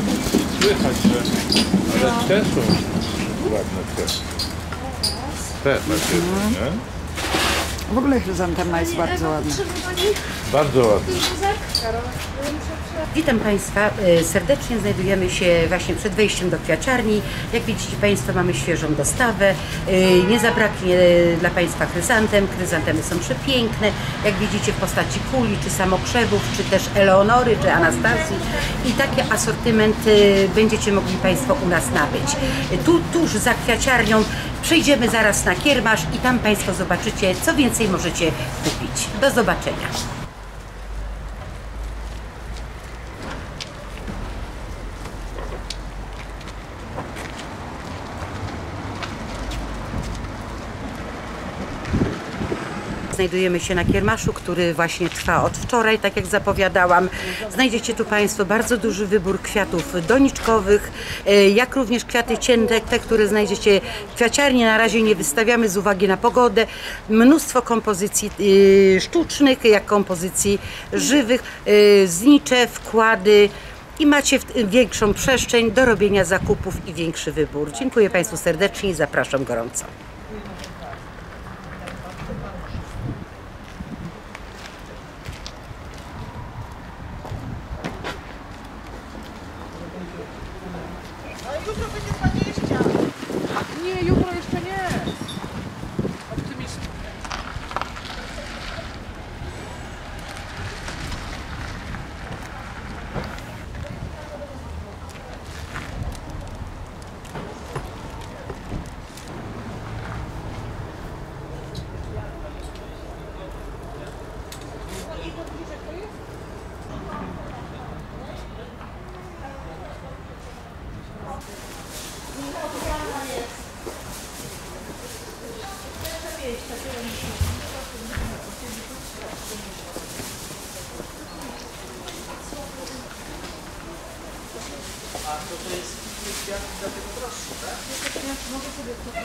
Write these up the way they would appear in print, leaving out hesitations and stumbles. to słychać, że... Ale te są ładne te. Te na siebie, nie? W ogóle chryzantema jest bardzo ładna. Bardzo ładna. Witam Państwa serdecznie. Znajdujemy się właśnie przed wejściem do kwiaciarni. Jak widzicie Państwo, mamy świeżą dostawę. Nie zabraknie dla Państwa chryzantem. Chryzantemy są przepiękne. Jak widzicie w postaci kuli, czy samokrzewów, czy też Eleonory, czy Anastazji. I taki asortyment będziecie mogli Państwo u nas nabyć. Tu tuż za kwiaciarnią przejdziemy zaraz na kiermasz i tam Państwo zobaczycie, co więcej możecie kupić. Do zobaczenia. Znajdujemy się na kiermaszu, który właśnie trwa od wczoraj, tak jak zapowiadałam. Znajdziecie tu Państwo bardzo duży wybór kwiatów doniczkowych, jak również kwiaty cięte, te, które znajdziecie w kwiaciarni. Na razie nie wystawiamy z uwagi na pogodę. Mnóstwo kompozycji sztucznych, jak kompozycji żywych, znicze, wkłady i macie większą przestrzeń do robienia zakupów i większy wybór. Dziękuję Państwu serdecznie i zapraszam gorąco. A to jest kwiat dla tego proszę, tak? Ja mogę sobie to.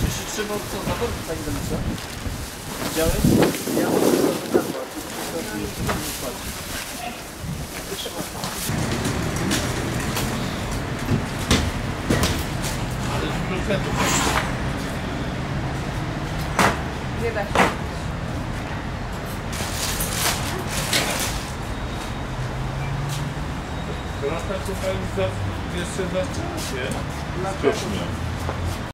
Czy się trzymał co za borki, Pani Danica? Widziałeś? Ja mogę to wykazać. To jeszcze tam nie płaci. Ale z bloketów. Nie da się. To nas tak tutaj jeszcze zaczęła się z